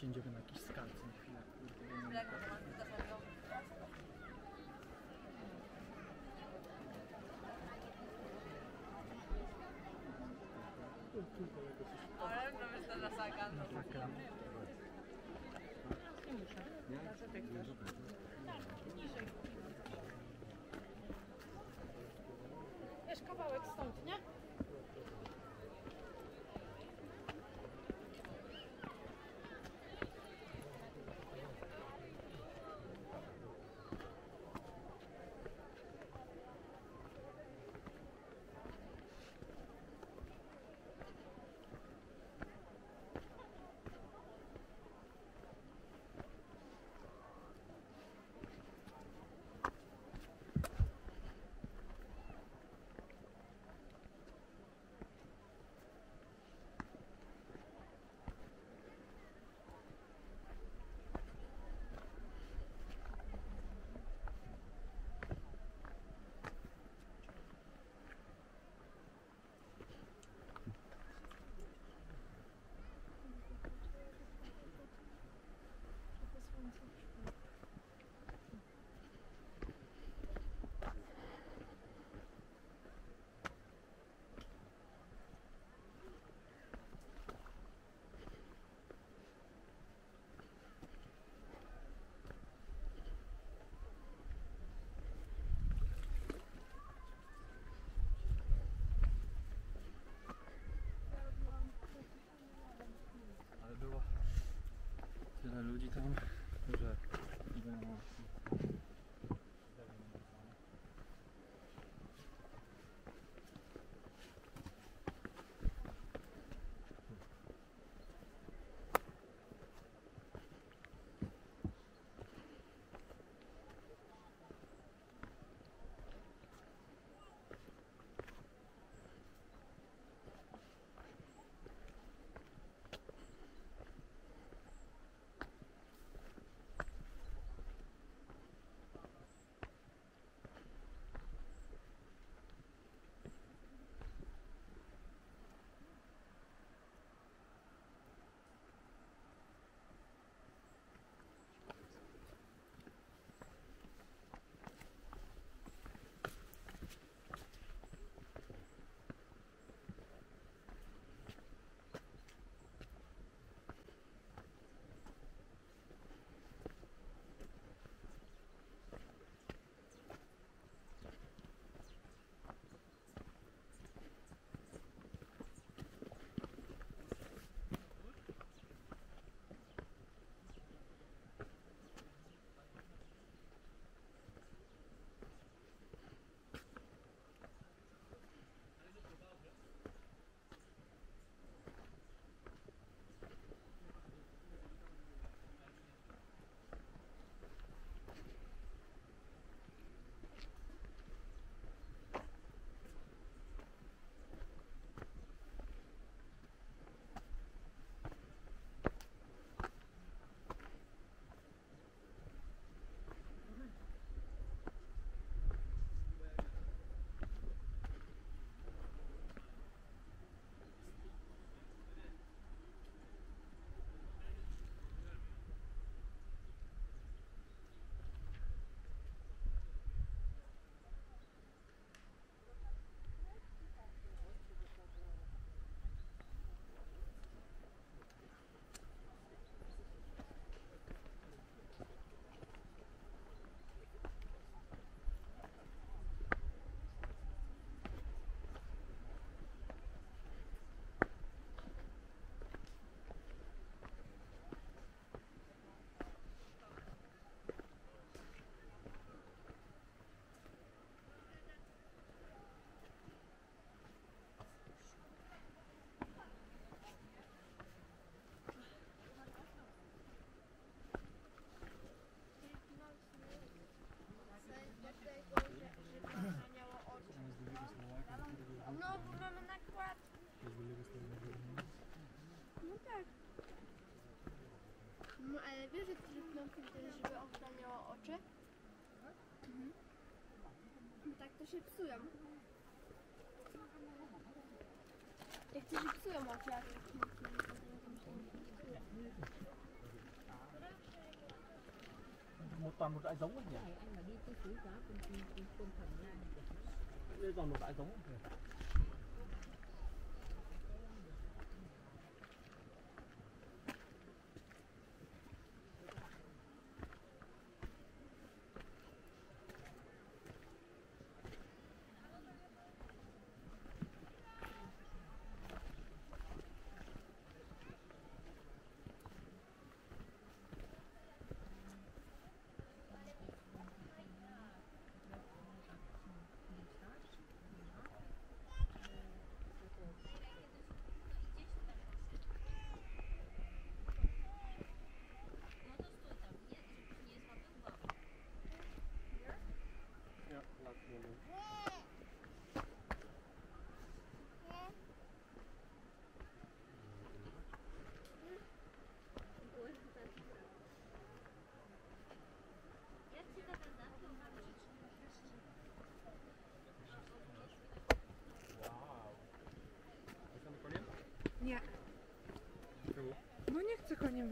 siędziemy na jakiś skarb na chwilę. Ahora no me están la sacando. Nie muszę. Może ty chcesz. Tak, niżej. Wiesz, kawałek stąd, nie? Tyle ludzi tam, że wiesz, że trypnąłem też, żeby ochraniało oczy? Mhm. No tak to się psują. Jak to się psują oczy, jak to się psują. một toàn một loại giống thôi nhỉ? Anh mà đi cái túi giá con thằng nha. Đây toàn một loại giống thôi. Nie. No nie chcę koniem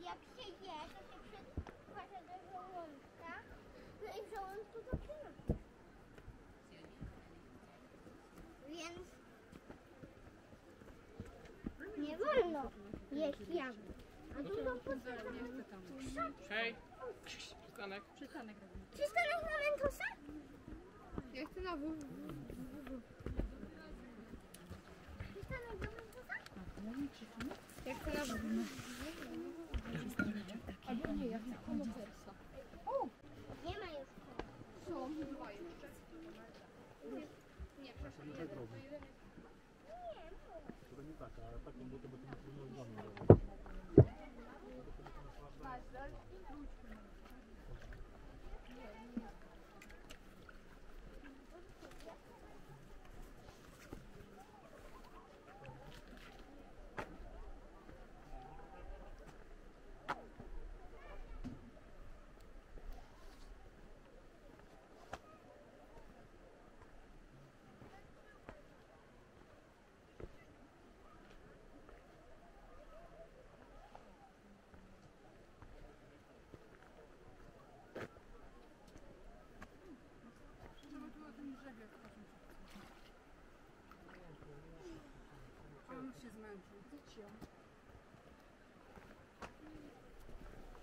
jak się je, to się przedkłada do żołądka, no i w żołądku to przyrostek. Więc nie wolno jeść jabłek. A dużo potrzebujemy. Hej, przystanek. Przystanek na Ventusa? Ja chcę na WW. Przystanek na Ventusa? Ja chcę na WW. Albo nie, jak na komodersa. O! Nie ma już. Co? Dwa jeszcze. Nie, proszę, nie. Nie, to nie taka, ale taką, bo to by to nie było dla mnie.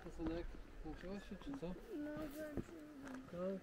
Kosanek, nauczyłaś się czy co? No, zaczynam.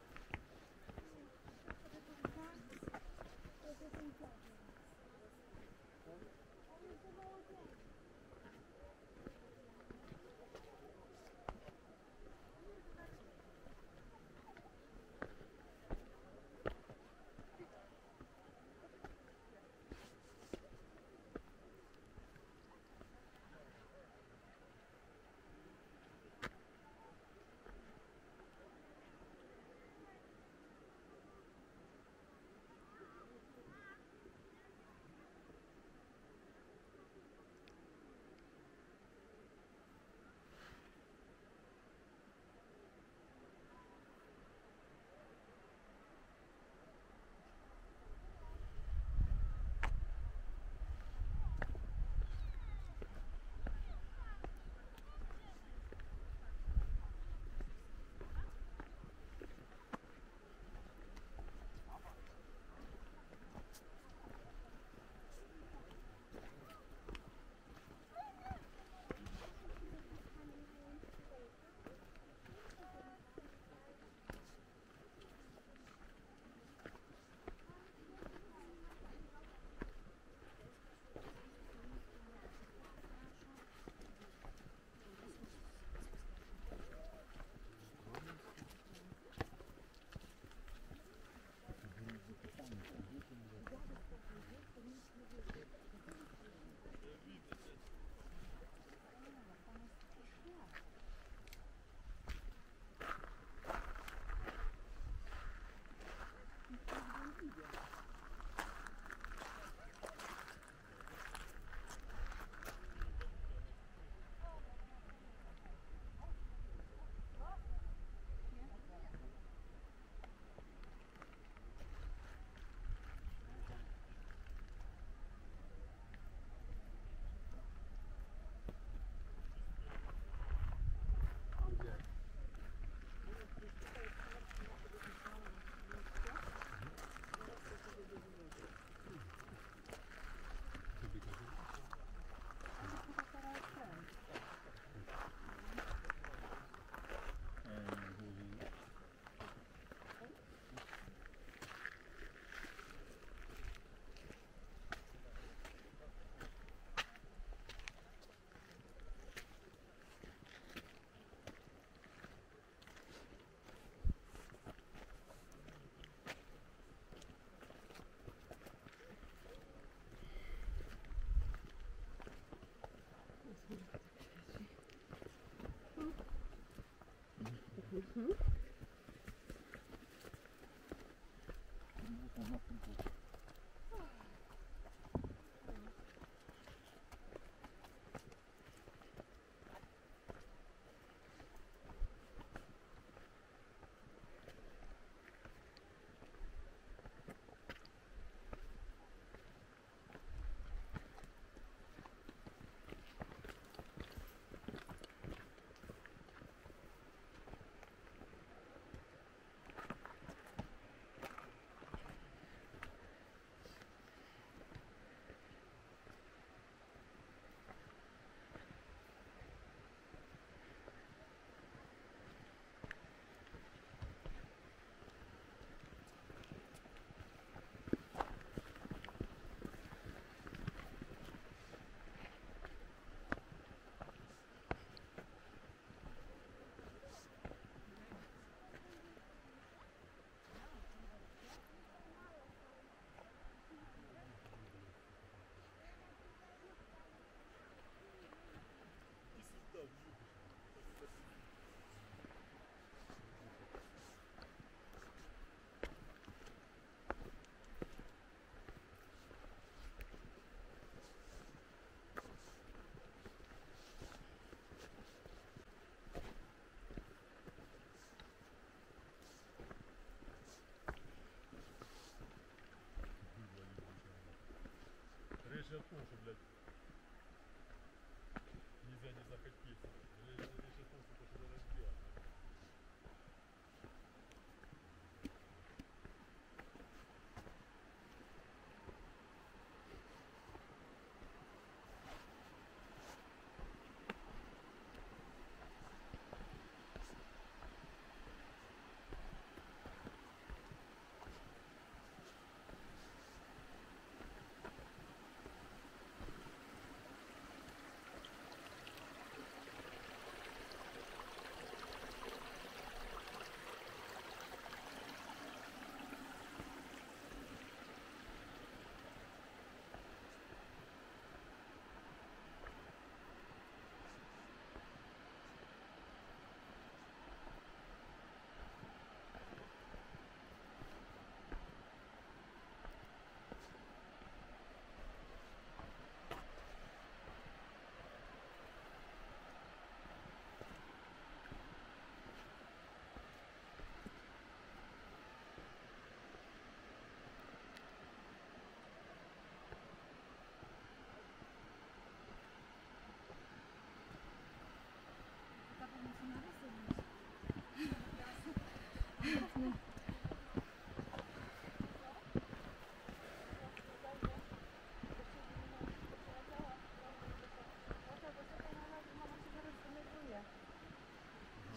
Mm-hmm. Сейчас тоже, блядь, нельзя не захотеть.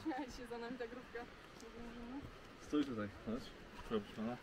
Śmiałeś się za nami ta grupka. Stój tutaj, patrz. Co robisz, pana?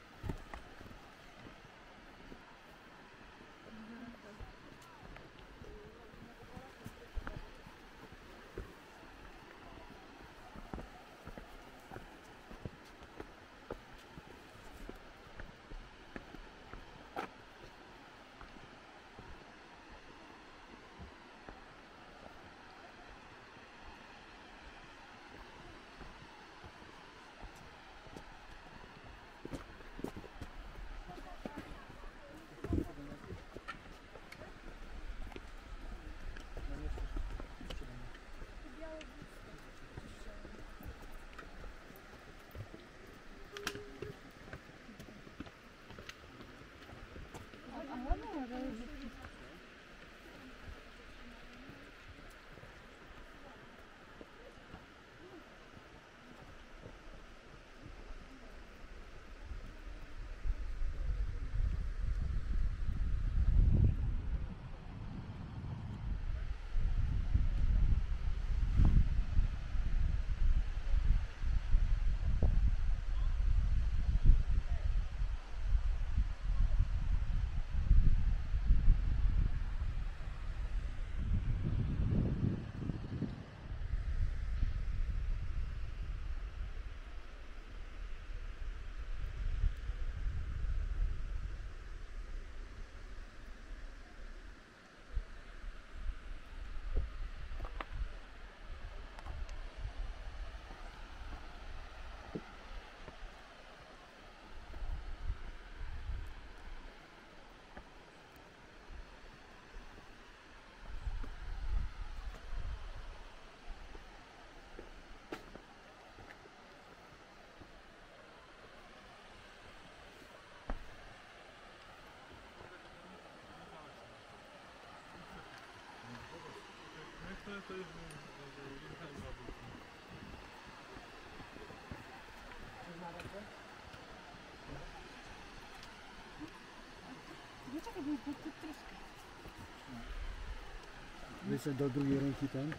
Wyszedł do drugiej ręki ten.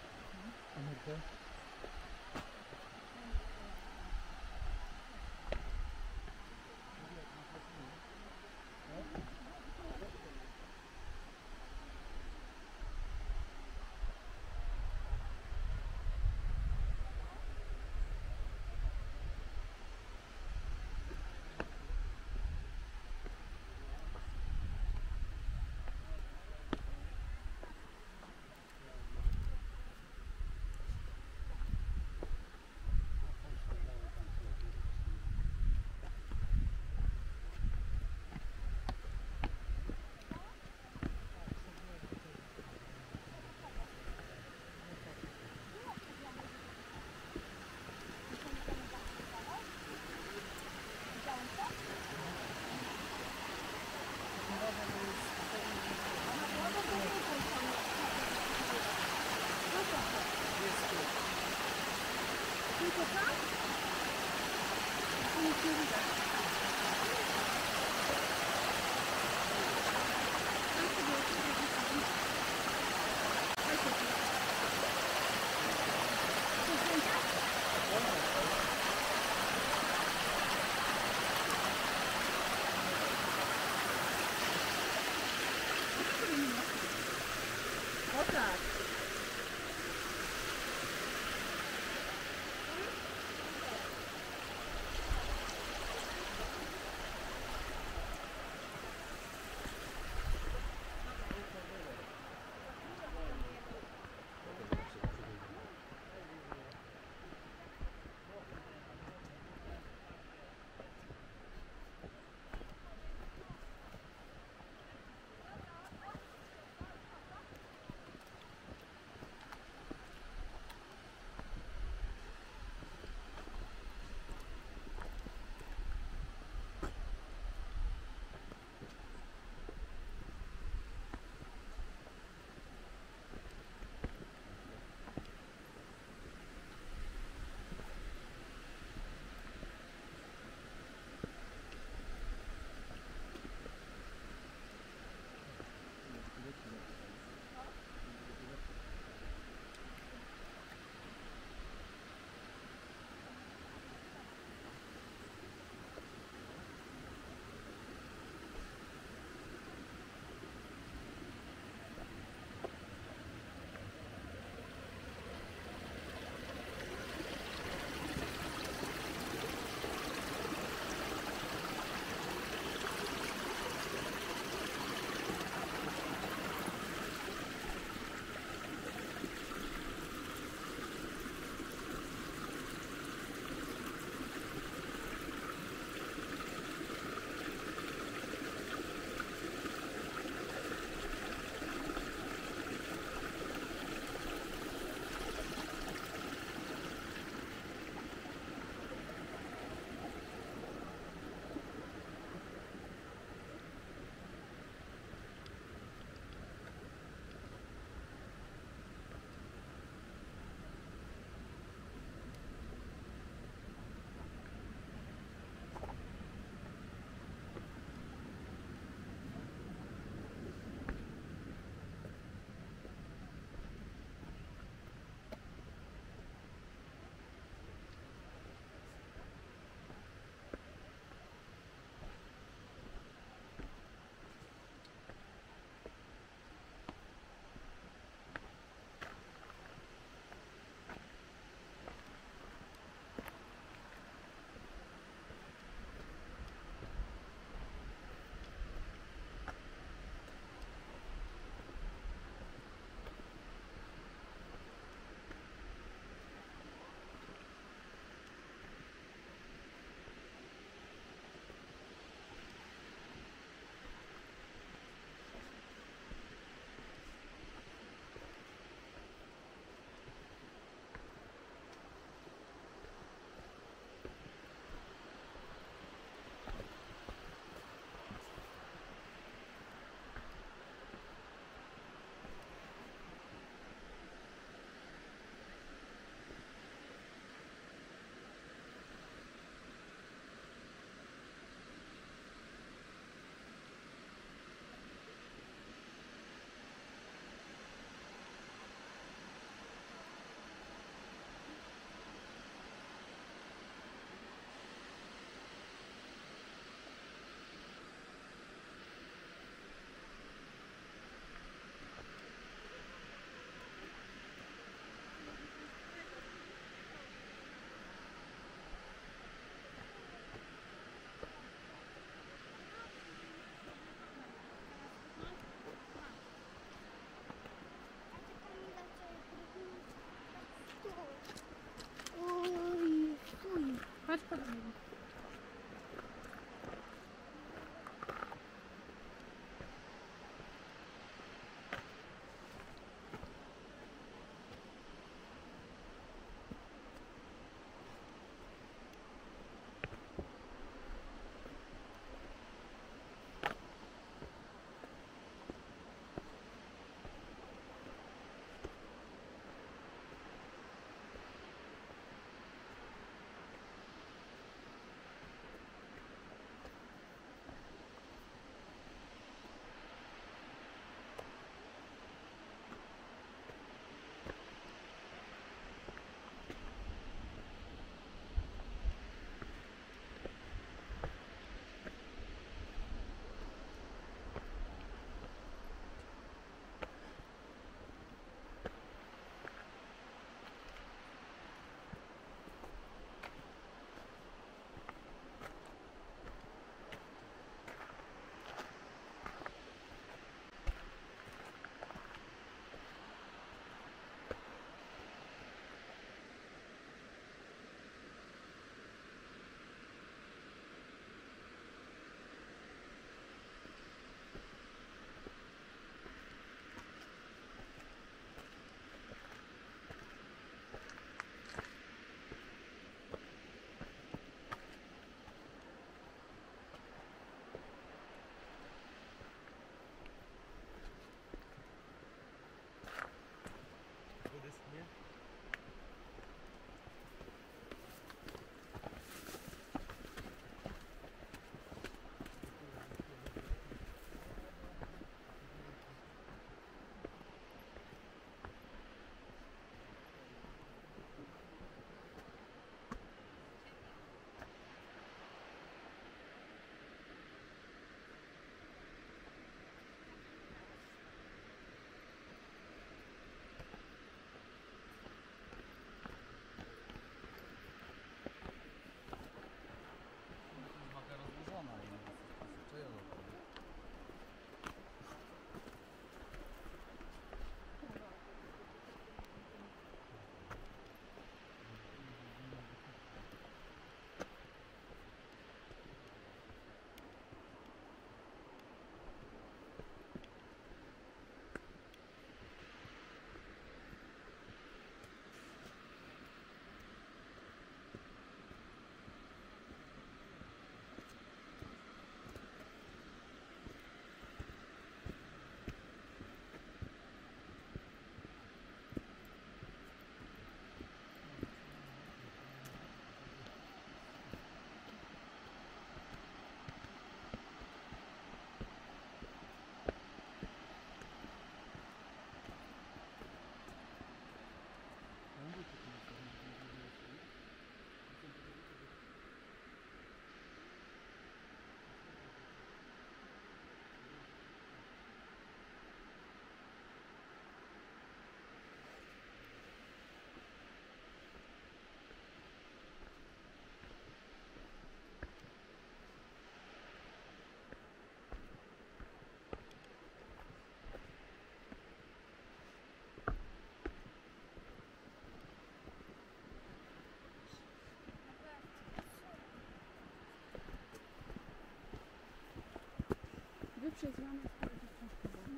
Przez ramię sprawdzić coś chyba.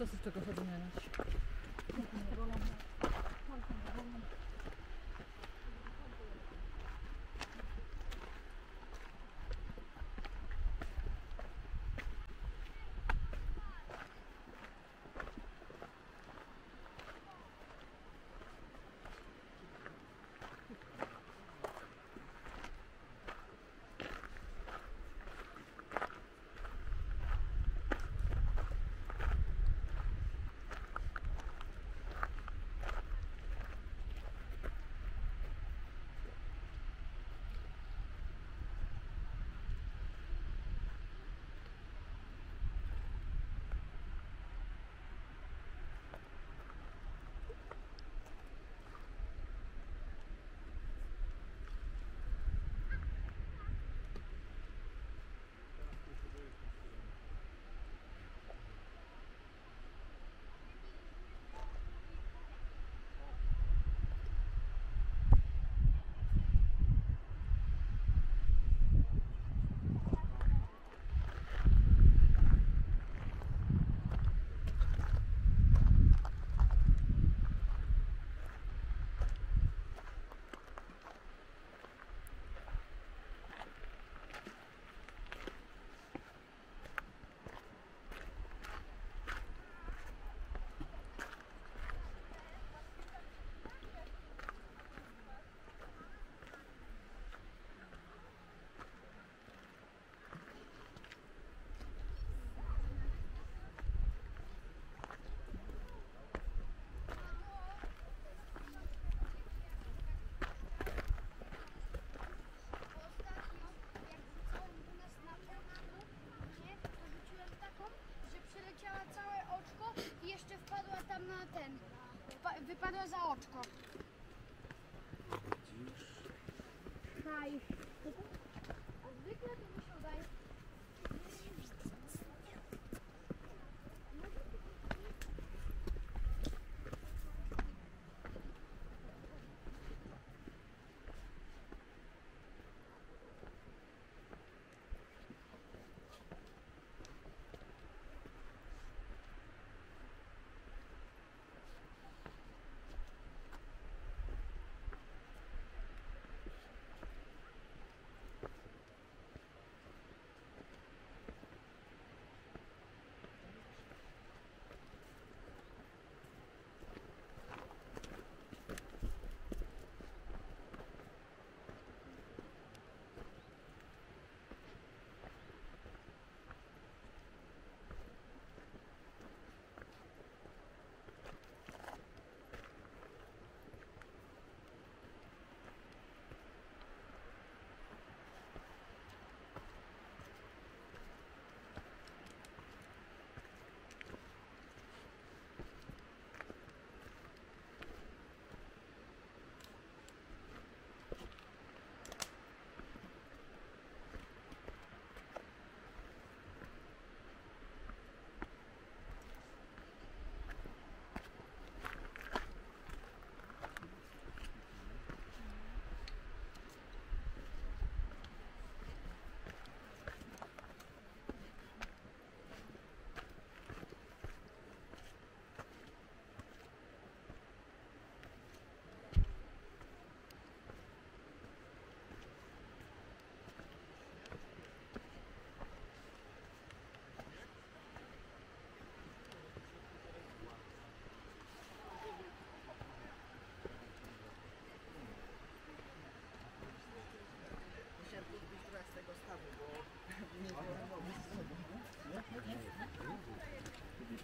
dosyć tego odmieniać. Wypadła za oczko. Widzisz? Daj. Zwykle to mi się udaje.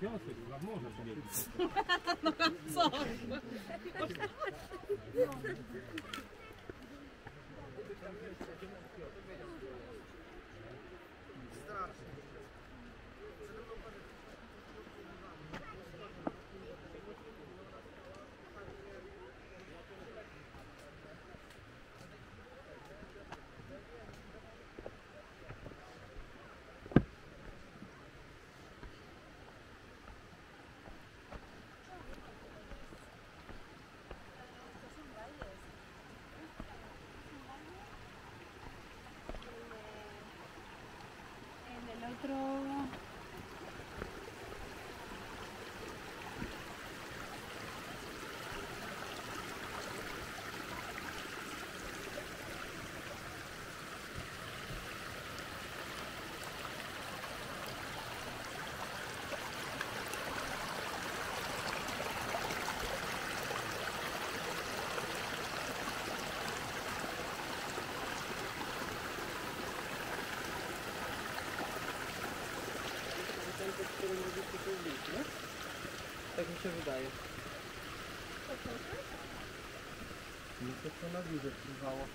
Piątek, chyba może sobie być. No co? się wydaje. No to co na górze przywało.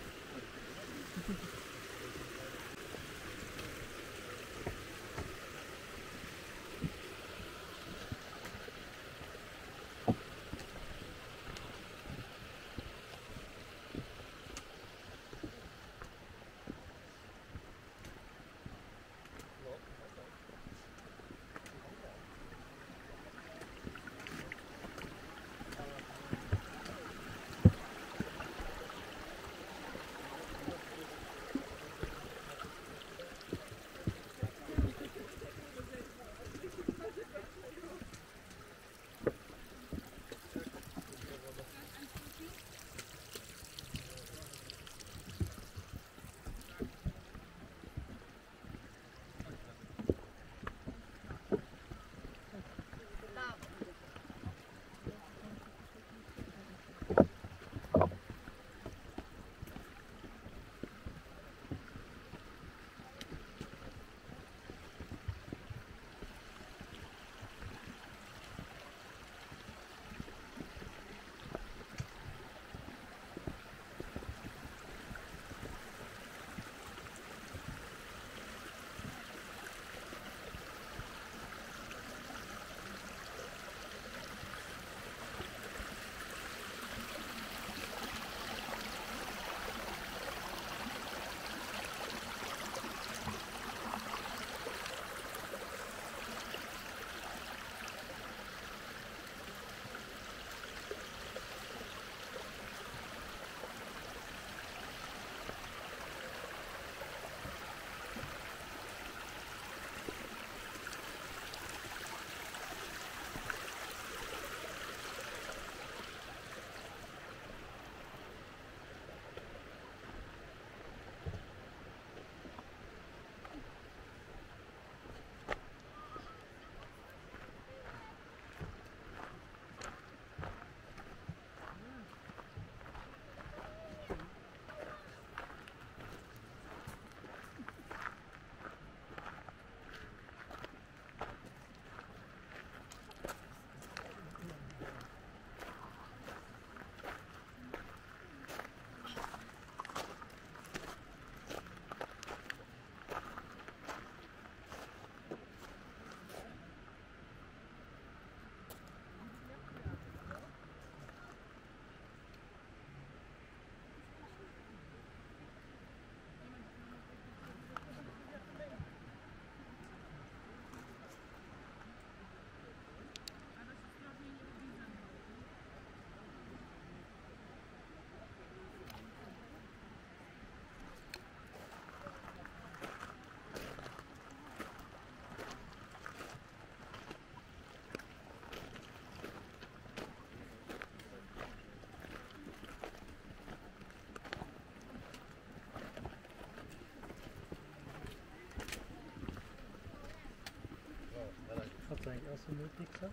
Like also no picks up.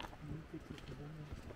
No picks up the one.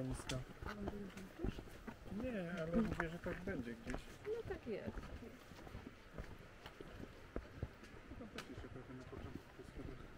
schroniska. Nie, ale mówię, że tak będzie gdzieś. No tak jest. No też jeszcze pewnie na początku tych schodach.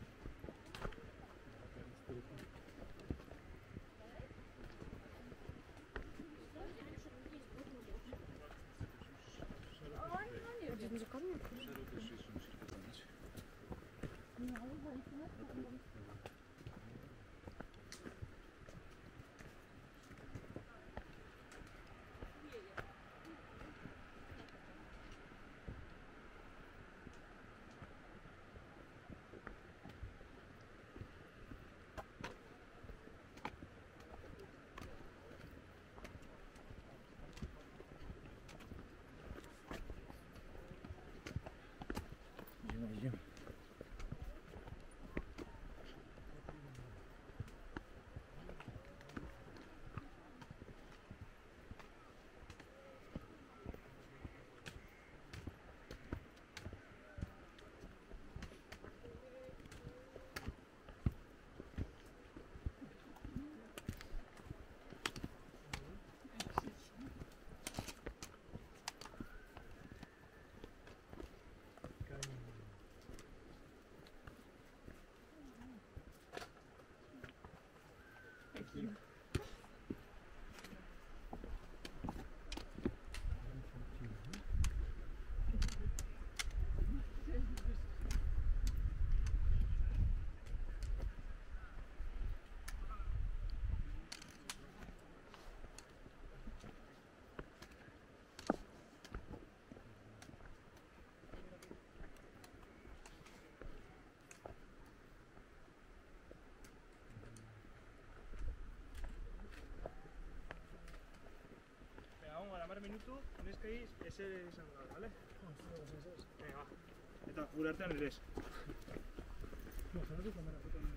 Minuto, tenéis que ir, ese es angular, ¿vale? Venga, va. Está, curarte en el es. No, se lo digo, me la puedo poner.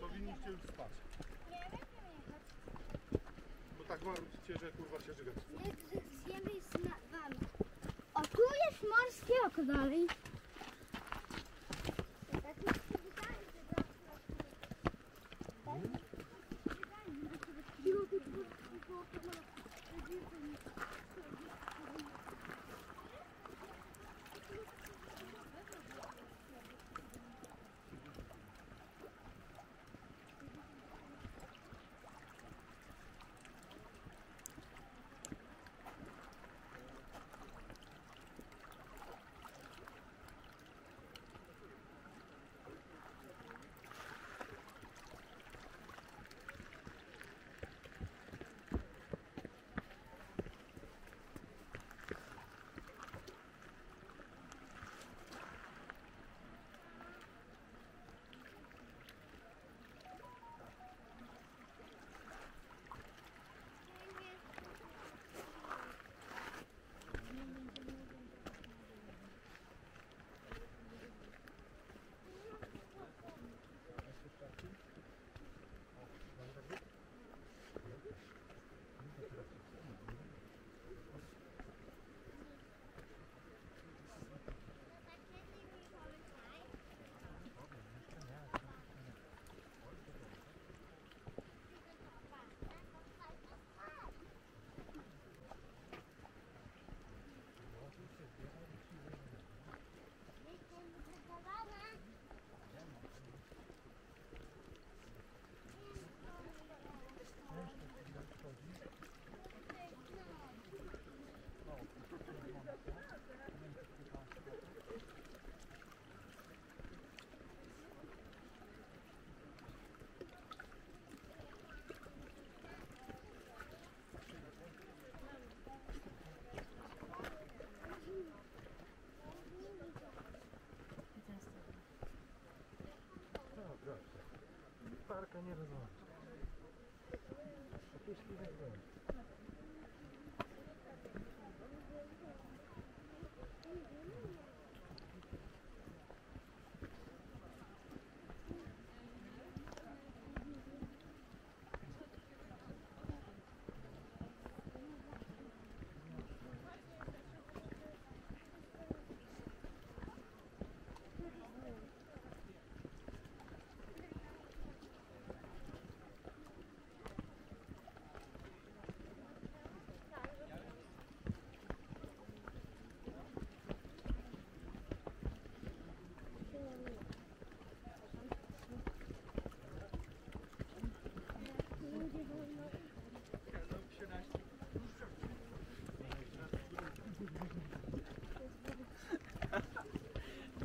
Powinniście już spać. Nie, jak jechać? Bo tak marudzicie, że kurwa się żyga. My zjemy z wami. O, tu jest morskie oko dalej.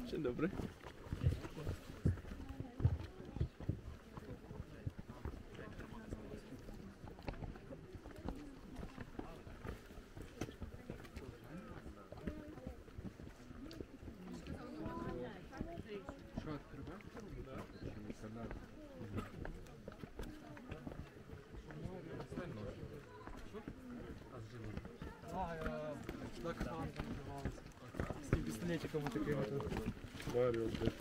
Dzień dobry. Смотрите, кому такие вот Марио, да.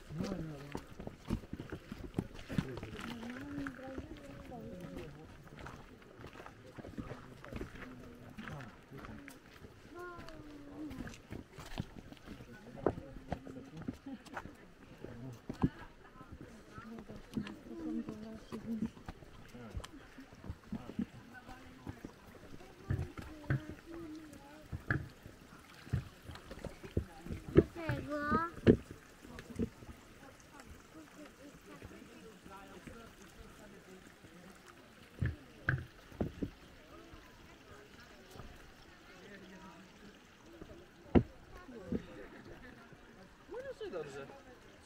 Dobrze.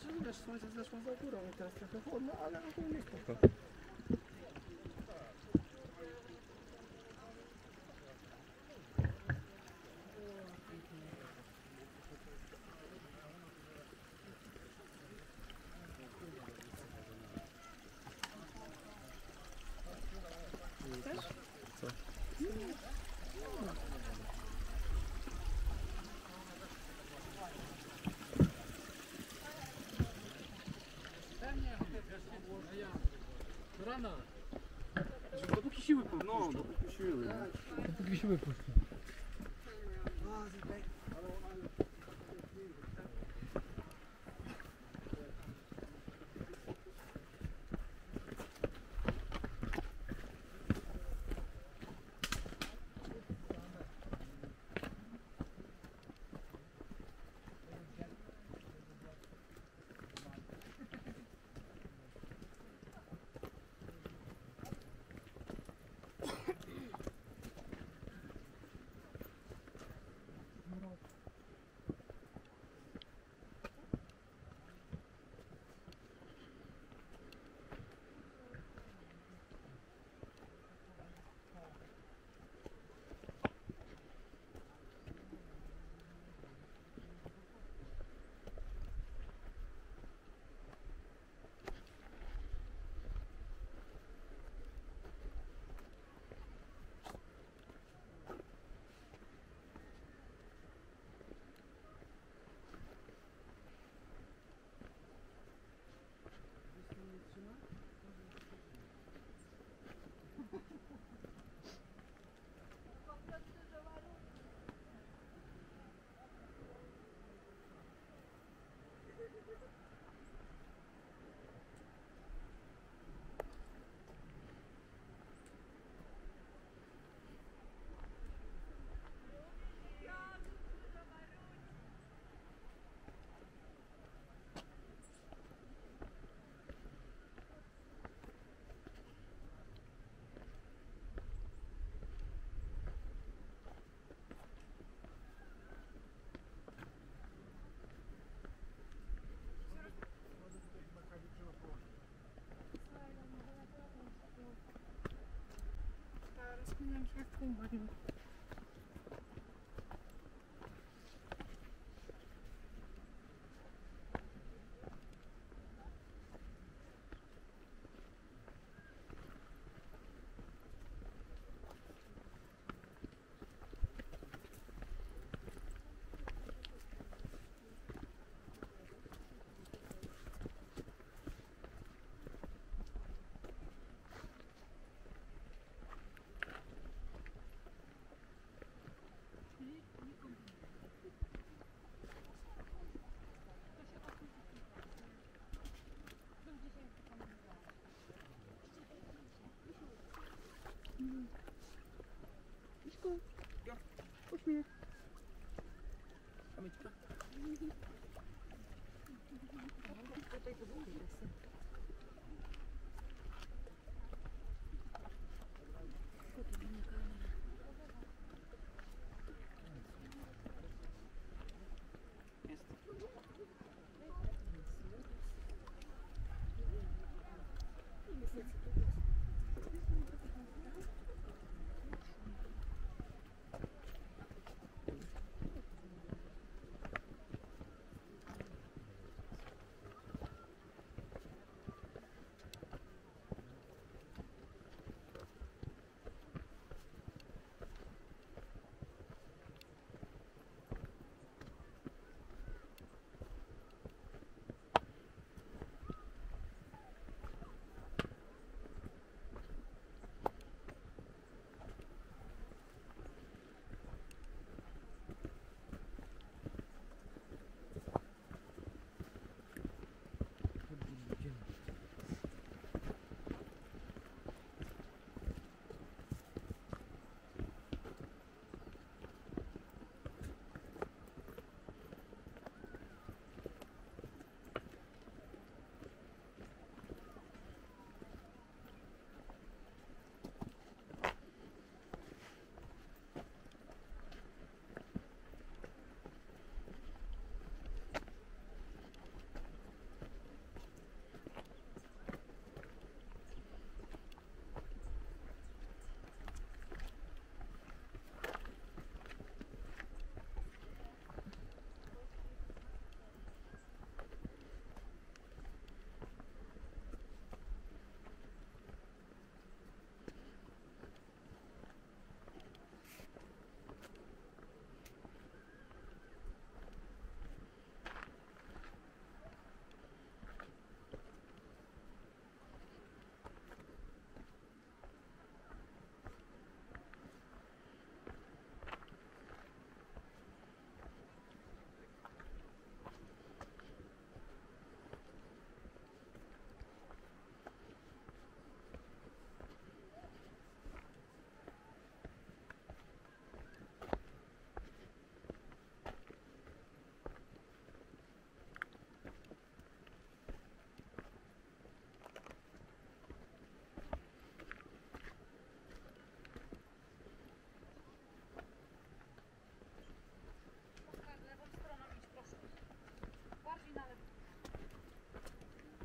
Czyli wiesz, słońce zeszło za górą i teraz trochę chłodno, ale ogólnie spoko. Rana. Dopóki siły puszczą. No, dopóki siły. Dopóki siły puszczą.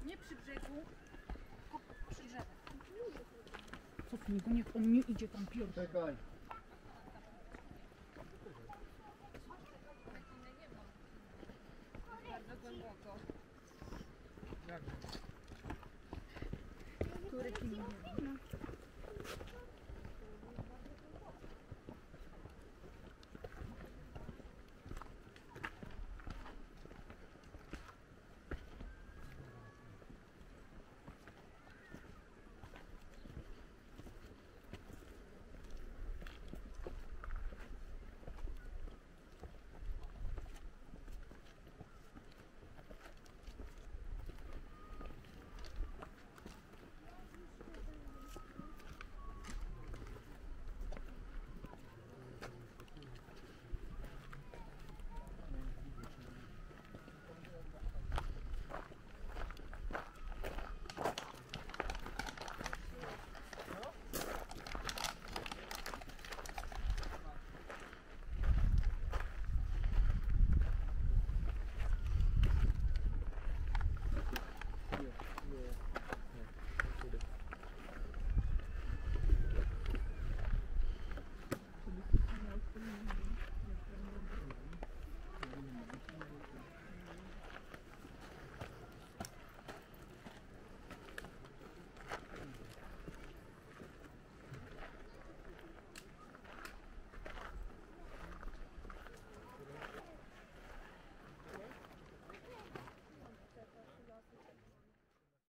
Nie przy brzegu, tylko przy drzewach. Cofnij go, niech on nie idzie tam pierdolę. Czekaj. Bardzo głęboko.